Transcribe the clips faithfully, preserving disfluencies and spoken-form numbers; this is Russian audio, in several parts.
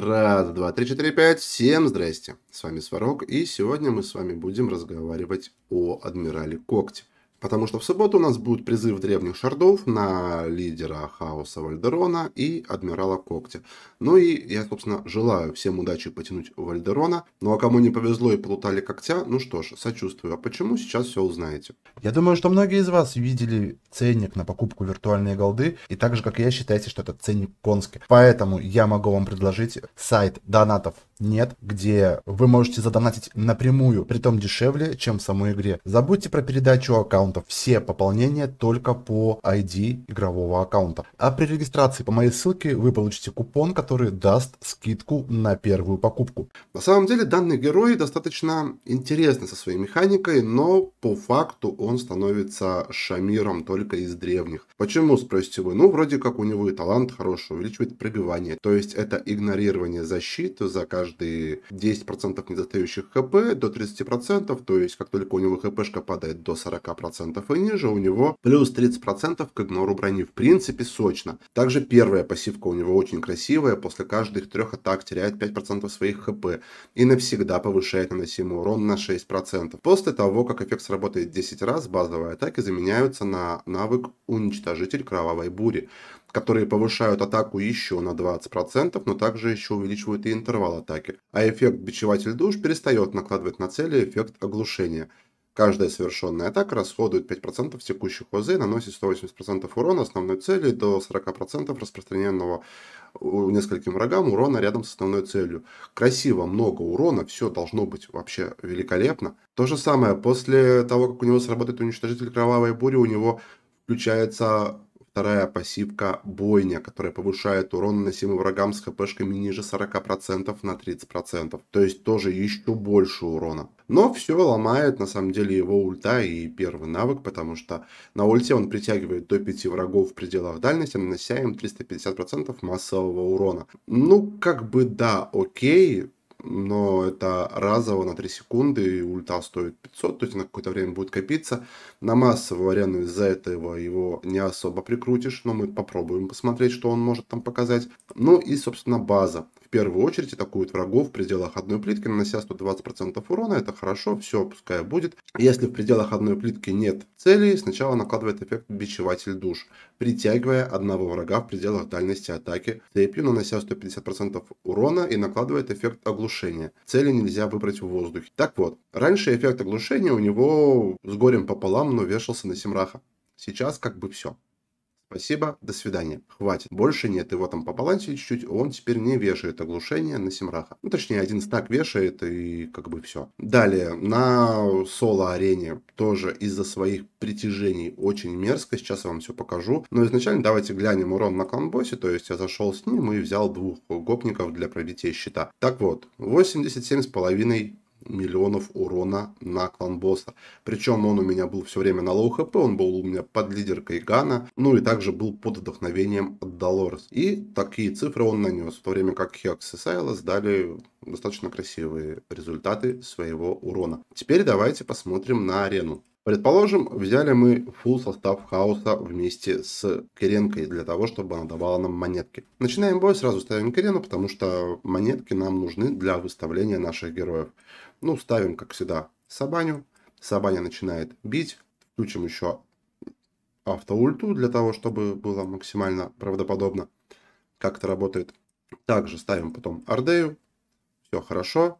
Раз, два, три, четыре, пять. Всем здрасте. С вами Сварог, и сегодня мы с вами будем разговаривать о Адмирале Когте. Потому что в субботу у нас будет призыв древних шардов на лидера хаоса Вальдерона и Адмирала Когтя. Ну и я, собственно, желаю всем удачи потянуть Вальдерона. Ну а кому не повезло и полутали когтя, ну что ж, сочувствую. А почему, сейчас все узнаете. Я думаю, что многие из вас видели ценник на покупку виртуальной голды. И так же, как и я, считаете, что этот ценник конский. Поэтому я могу вам предложить сайт донатов нет, где вы можете задонатить напрямую, притом дешевле, чем в самой игре. Забудьте про передачу аккаунта. Все пополнения только по ай ди игрового аккаунта. А при регистрации по моей ссылке вы получите купон, который даст скидку на первую покупку. На самом деле данный герой достаточно интересный со своей механикой, но по факту он становится Шамиром только из древних. Почему, спросите вы? Ну, вроде как у него и талант хороший, увеличивает пробивание. То есть это игнорирование защиты за каждые десять процентов недостающих хп до тридцати процентов. То есть как только у него хпшка падает до сорока процентов, и ниже, у него плюс тридцать процентов к игнору брони. В принципе, сочно. Также первая пассивка у него очень красивая. После каждых трех атак теряет пять процентов своих хп. И навсегда повышает наносимый урон на шесть процентов. После того, как эффект сработает десять раз, базовые атаки заменяются на навык «Уничтожитель Кровавой Бури», которые повышают атаку еще на двадцать процентов, но также еще увеличивают и интервал атаки. А эффект «Бичеватель Душ» перестает накладывать на цели эффект оглушения. Каждая совершенная атака расходует пять процентов текущих ОЗ, наносит сто восемьдесят процентов урона основной цели до сорока процентов распространенного нескольким врагам урона рядом с основной целью. Красиво, много урона, все должно быть вообще великолепно. То же самое, после того, как у него сработает уничтожитель кровавой бури, у него включается вторая пассивка «Бойня», которая повышает урон наносимый врагам с хпшками ниже сорока процентов на тридцать процентов. То есть тоже еще больше урона. Но все ломает на самом деле его ульта и первый навык, потому что на ульте он притягивает до пяти врагов в пределах дальности, нанося им триста пятьдесят процентов массового урона. Ну, как бы да, окей. Но это разово на три секунды, и ульта стоит пятьсот, то есть на какое-то время будет копиться. На массовую арену из-за этого его не особо прикрутишь, но мы попробуем посмотреть, что он может там показать. Ну и, собственно, база. В первую очередь атакует врагов в пределах одной плитки, нанося сто двадцать процентов урона. Это хорошо, все, пускай будет. Если в пределах одной плитки нет целей, сначала накладывает эффект «Бичеватель душ», притягивая одного врага в пределах дальности атаки цепью, нанося сто пятьдесят процентов урона, и накладывает эффект оглушения. Цели нельзя выбрать в воздухе. Так вот, раньше эффект оглушения у него с горем пополам, но вешался на Симраха. Сейчас как бы все. Спасибо, до свидания. Хватит. Больше нет. Его там по балансе чуть-чуть. Он теперь не вешает оглушение на Симраха. Ну, точнее, один стак вешает, и как бы все. Далее, на соло-арене тоже из-за своих притяжений очень мерзко. Сейчас я вам все покажу. Но изначально давайте глянем урон на Кланбоссе. То есть я зашел с ним и взял двух гопников для пробития щита. Так вот, восемьдесят семь с половиной миллионов урона на Кланбосса. Причем он у меня был все время на лоу хп, он был у меня под лидеркой Гана, ну и также был под вдохновением от Долорес. И такие цифры он нанес, в то время как Хекс и Сайлос дали достаточно красивые результаты своего урона. Теперь давайте посмотрим на арену. Предположим, взяли мы фулл состав хаоса вместе с Киренкой для того, чтобы она давала нам монетки. Начинаем бой, сразу ставим Кирену, потому что монетки нам нужны для выставления наших героев. Ну, ставим, как всегда, Сабаню. Сабаня начинает бить. Включим еще автоульту для того, чтобы было максимально правдоподобно, как это работает. Также ставим потом Ардею. Все хорошо.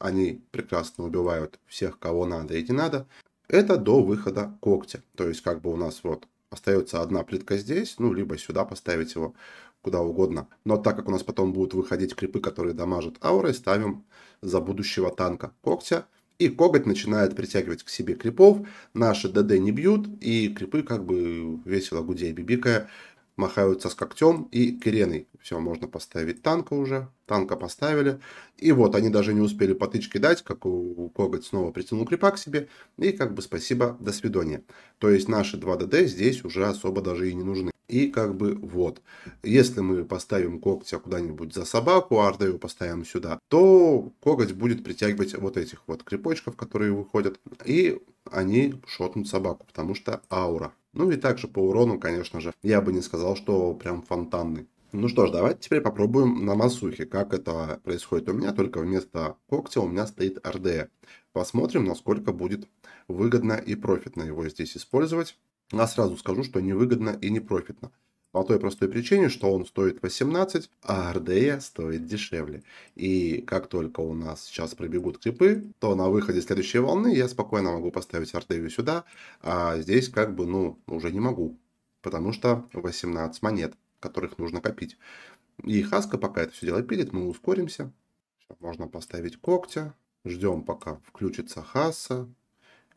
Они прекрасно убивают всех, кого надо и не надо. Это до выхода когтя. То есть как бы у нас вот остается одна плитка здесь, ну либо сюда поставить его, куда угодно. Но так как у нас потом будут выходить крипы, которые дамажат аурой, ставим за будущего танка когтя. И коготь начинает притягивать к себе крипов. Наши ДД не бьют, и крипы как бы весело гудя и бибикая махаются с когтем и Киреной. Все, можно поставить танка уже. Танка поставили. И вот они даже не успели потычки дать, как у коготь снова притянул крипа к себе. И как бы спасибо, до свидания. То есть наши два ДД здесь уже особо даже и не нужны. И как бы вот. Если мы поставим когтя куда-нибудь за собаку, а Ардею поставим сюда, то коготь будет притягивать вот этих вот крипочков, которые выходят. И они шотнут собаку, потому что аура. Ну и также по урону, конечно же, я бы не сказал, что прям фонтанный. Ну что ж, давайте теперь попробуем на Масухе, как это происходит у меня, только вместо когтя у меня стоит Ардея. Посмотрим, насколько будет выгодно и профитно его здесь использовать. Я сразу скажу, что невыгодно и непрофитно. По той простой причине, что он стоит восемнадцать, а Ардея стоит дешевле. И как только у нас сейчас пробегут крипы, то на выходе следующей волны я спокойно могу поставить Ардею сюда, а здесь как бы, ну, уже не могу, потому что восемнадцать монет, которых нужно копить. И Хаска пока это все дело пилит, мы ускоримся. Можно поставить когтя. Ждем, пока включится Хаса.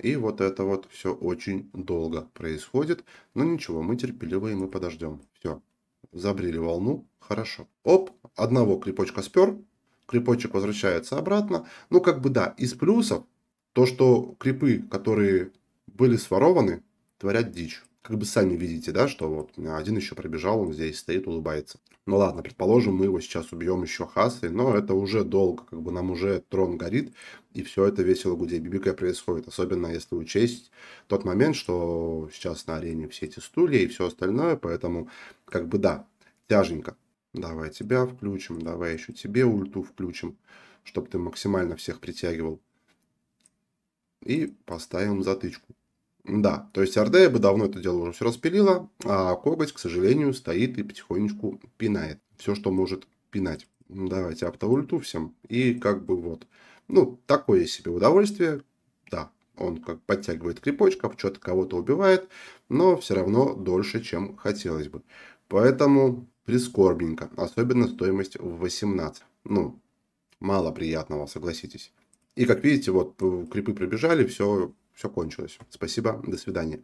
И вот это вот все очень долго происходит. Но ничего, мы терпеливы и мы подождем. Все, забрили волну. Хорошо. Оп, одного крипочка спер. Крипочек возвращается обратно. Ну, как бы да, из плюсов то, что крипы, которые были сворованы, творят дичь. Как бы сами видите, да, что вот один еще пробежал, он здесь стоит, улыбается. Ну ладно, предположим, мы его сейчас убьем еще Хасой, но это уже долго, как бы нам уже трон горит, и все это весело гудей-бибикой происходит. Особенно если учесть тот момент, что сейчас на арене все эти стулья и все остальное, поэтому как бы да, тяженько. Давай тебя включим, давай еще тебе ульту включим, чтобы ты максимально всех притягивал. И поставим затычку. Да, то есть Ардея бы давно это дело уже все распилила, а коготь, к сожалению, стоит и потихонечку пинает все, что может пинать. Давайте автоульту всем. И как бы вот, ну, такое себе удовольствие. Да, он как подтягивает крипочков, что-то кого-то убивает, но все равно дольше, чем хотелось бы. Поэтому прискорбненько, особенно стоимость в восемнадцать. Ну, мало приятного, согласитесь. И как видите, вот крипы пробежали, все... Все кончилось. Спасибо. До свидания.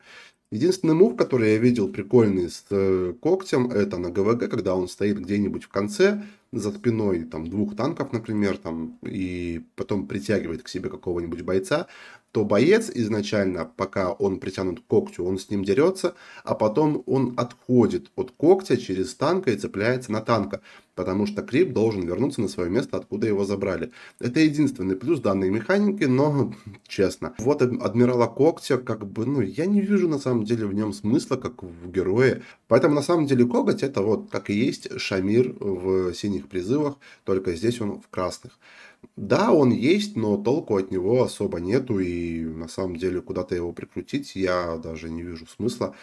Единственный мув, который я видел прикольный с э, когтем, это на ГВГ, когда он стоит где-нибудь в конце, за спиной там, двух танков, например, там, и потом притягивает к себе какого-нибудь бойца, то боец изначально, пока он притянут к когтю, он с ним дерется, а потом он отходит от когтя через танка и цепляется на танка, потому что крип должен вернуться на свое место, откуда его забрали. Это единственный плюс данной механики, но честно. Вот Адмирала Когтя, как бы, ну, я не вижу на самом деле деле в нем смысла, как в герое. Поэтому на самом деле коготь это вот как и есть Шамир в синих призывах, только здесь он в красных. Да, он есть, но толку от него особо нету, и на самом деле куда-то его прикрутить я даже не вижу смысла.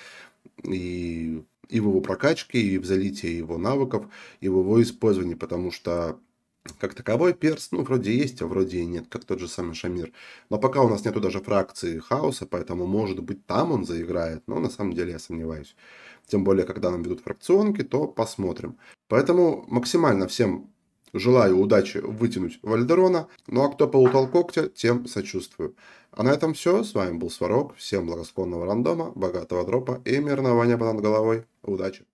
И, и в его прокачке, и в залитии его навыков, и в его использовании, потому что как таковой перс, ну, вроде есть, а вроде и нет, как тот же самый Шамир. Но пока у нас нету даже фракции хаоса, поэтому, может быть, там он заиграет, но на самом деле я сомневаюсь. Тем более, когда нам ведут фракционки, то посмотрим. Поэтому максимально всем желаю удачи вытянуть Вальдерона. Ну, а кто полутал когтя, тем сочувствую. А на этом все. С вами был Сварог. Всем благосклонного рандома, богатого дропа и мирного неба над головой. Удачи!